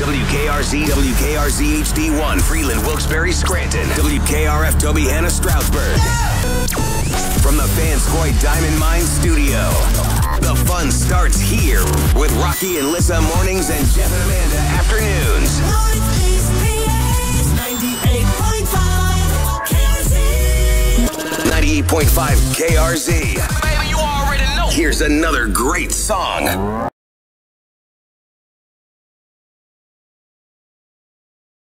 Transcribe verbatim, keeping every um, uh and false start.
W K R Z, W K R Z H D one, Freeland, Wilkes-Barre, Scranton. W K R F, Toby Hanna, Stroudsburg. From the Vanscoi Diamond Mine Studio, the fun starts here with Rocky and Lissa mornings and Jeff and Amanda afternoons. Northeast P A, ninety-eight point five K R Z. ninety-eight point five K R Z. Baby, you already know. Here's another great song.